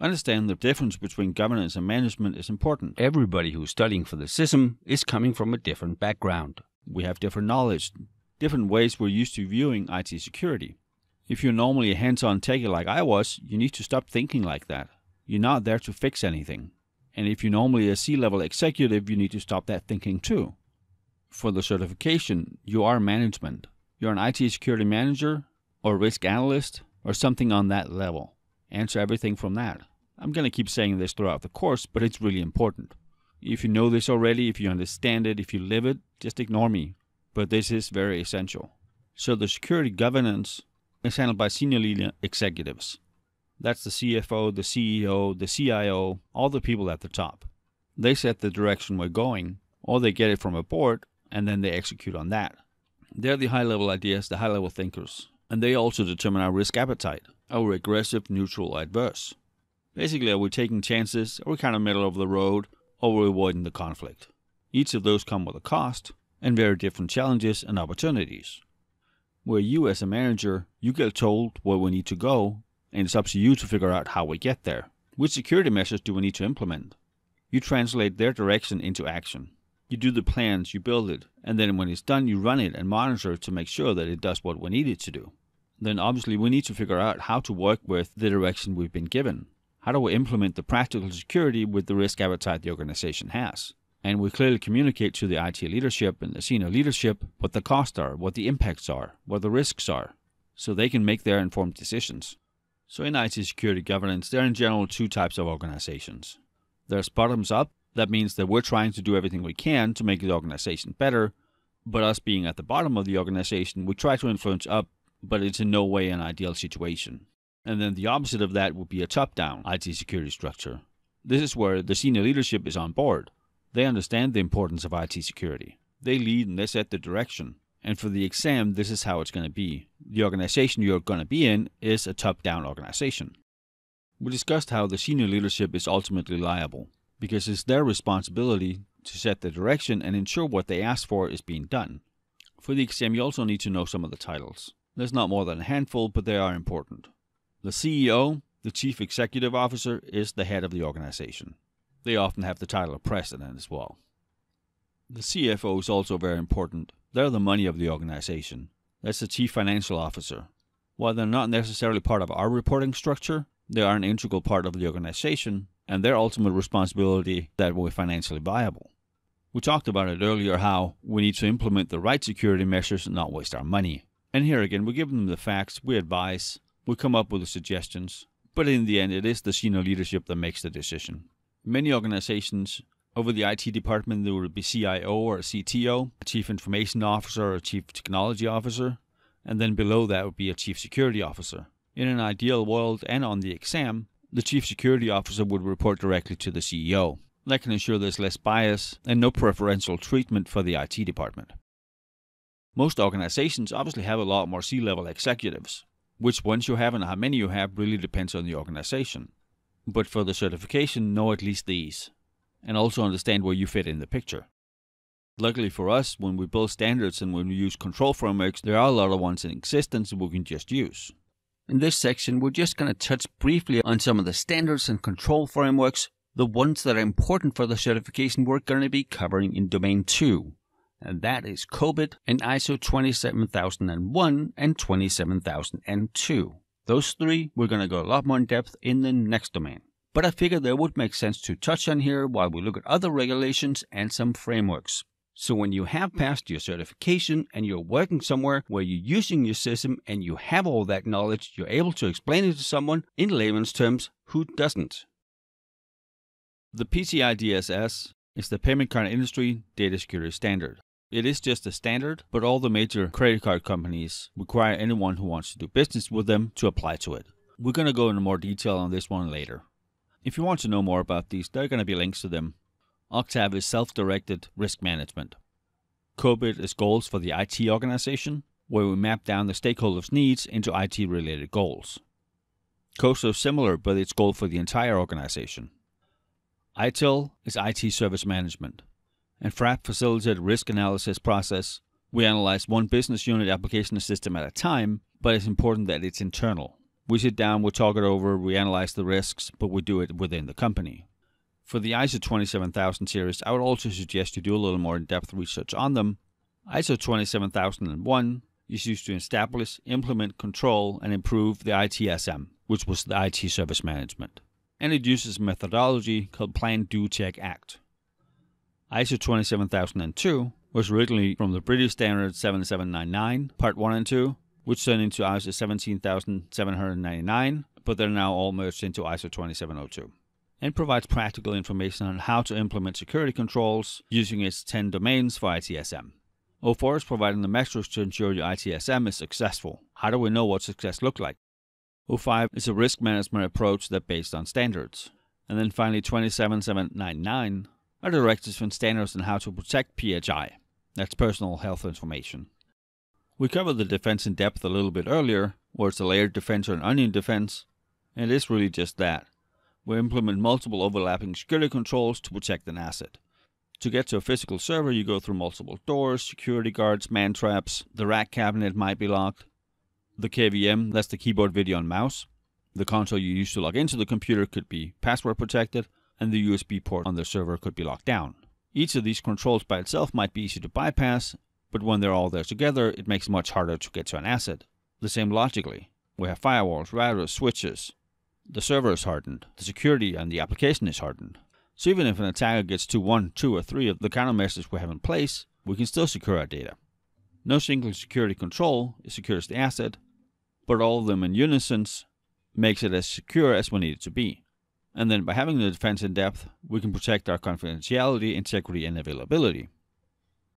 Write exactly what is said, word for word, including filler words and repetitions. Understand the difference between governance and management is important. Everybody who's studying for the C I S M is coming from a different background. We have different knowledge, different ways we're used to viewing I T security. If you're normally a hands-on techie like I was, you need to stop thinking like that. You're not there to fix anything. And if you're normally a C-level executive, you need to stop that thinking too. For the certification, you are management. You're an I T security manager or risk analyst or something on that level. Answer everything from that. I'm going to keep saying this throughout the course, but it's really important. If you know this already, if you understand it, if you live it, just ignore me. But this is very essential. So the security governance is handled by senior leader executives. That's the C F O, the C E O, the C I O, all the people at the top. They set the direction we're going, or they get it from a board, and then they execute on that. They're the high-level ideas, the high-level thinkers, and they also determine our risk appetite. Are we aggressive, neutral, or adverse? Basically, are we taking chances, are we kind of middle of the road, or are we avoiding the conflict? Each of those come with a cost, and very different challenges and opportunities. Where you as a manager, you get told where we need to go, and it's up to you to figure out how we get there. Which security measures do we need to implement? You translate their direction into action. You do the plans, you build it, and then when it's done, you run it and monitor it to make sure that it does what we need it to do. Then obviously we need to figure out how to work with the direction we've been given. How do we implement the practical security with the risk appetite the organization has? And we clearly communicate to the I T leadership and the senior leadership what the costs are, what the impacts are, what the risks are, so they can make their informed decisions. So in I T security governance, there are in general two types of organizations. There's bottoms up, that means that we're trying to do everything we can to make the organization better, but us being at the bottom of the organization, we try to influence up, but it's in no way an ideal situation. And then the opposite of that would be a top-down I T security structure. This is where the senior leadership is on board. They understand the importance of I T security. They lead and they set the direction. And for the exam, this is how it's going to be. The organization you're going to be in is a top-down organization. We discussed how the senior leadership is ultimately liable because it's their responsibility to set the direction and ensure what they ask for is being done. For the exam, you also need to know some of the titles. There's not more than a handful, but they are important. The C E O, the Chief Executive Officer, is the head of the organization. They often have the title of president as well. The C F O is also very important. They're the money of the organization. That's the Chief Financial Officer. While they're not necessarily part of our reporting structure, they are an integral part of the organization and their ultimate responsibility that we're financially viable. We talked about it earlier how we need to implement the right security measures and not waste our money. And here again, we give them the facts, we advise, we come up with the suggestions, but in the end it is the senior leadership that makes the decision. Many organizations over the I T department, there would be C I O or C T O, a Chief Information Officer or a Chief Technology Officer, and then below that would be a Chief Security Officer. In an ideal world and on the exam, the Chief Security Officer would report directly to the C E O. That can ensure there's less bias and no preferential treatment for the I T department. Most organizations obviously have a lot more C-level executives. Which ones you have and how many you have really depends on the organization. But for the certification, know at least these. And also understand where you fit in the picture. Luckily for us, when we build standards and when we use control frameworks, there are a lot of ones in existence we can just use. In this section, we're just going to touch briefly on some of the standards and control frameworks, the ones that are important for the certification we're going to be covering in Domain two, and that is COBIT and ISO twenty-seven thousand one and twenty-seven thousand two. Those three, we're going to go a lot more in depth in the next domain. But I figured that would make sense to touch on here while we look at other regulations and some frameworks. So when you have passed your certification and you're working somewhere where you're using your C I S M and you have all that knowledge, you're able to explain it to someone in layman's terms who doesn't. The P C I D S S is the Payment Card Industry Data Security Standard. It is just a standard, but all the major credit card companies require anyone who wants to do business with them to apply to it. We're going to go into more detail on this one later. If you want to know more about these, there are going to be links to them. Octave is self-directed risk management. COBIT is goals for the I T organization, where we map down the stakeholders' needs into I T-related goals. COSO is similar, but it's goal for the entire organization. I T I L is I T service management. And FRAP facilitated risk analysis process. We analyze one business unit application system at a time, but it's important that it's internal. We sit down, we talk it over, we analyze the risks, but we do it within the company. For the I S O twenty-seven thousand series, I would also suggest you do a little more in-depth research on them. I S O twenty-seven thousand one is used to establish, implement, control, and improve the I T S M, which was the I T service management. And it uses a methodology called Plan, Do, Check, Act. I S O twenty-seven thousand two was originally from the British Standard seventy-seven ninety-nine, Part one and two, which turned into I S O seventeen thousand seven hundred ninety-nine, but they're now all merged into I S O twenty-seven oh two. And provides practical information on how to implement security controls using its ten domains for I T S M. oh four is providing the metrics to ensure your I T S M is successful. How do we know what success looks like? oh five is a risk management approach that's based on standards. And then finally, twenty-seven thousand seven hundred ninety-nine are directives and standards on how to protect P H I. That's personal health information. We covered the defense in depth a little bit earlier, where it's a layered defense or an onion defense, and it is really just that. We implement multiple overlapping security controls to protect an asset. To get to a physical server, you go through multiple doors, security guards, man traps, the rack cabinet might be locked, the K V M, that's the keyboard, video, and mouse, the console you use to log into the computer could be password protected, and the U S B port on the server could be locked down. Each of these controls by itself might be easy to bypass, but when they're all there together, it makes it much harder to get to an asset. The same logically. We have firewalls, routers, switches. The server is hardened, the security and the application is hardened. So even if an attacker gets to one, two, or three of the countermeasures we have in place, we can still secure our data. No single security control secures the asset, but all of them in unison makes it as secure as we need it to be. And then by having the defense in depth, we can protect our confidentiality, integrity, and availability.